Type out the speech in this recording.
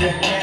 Yeah.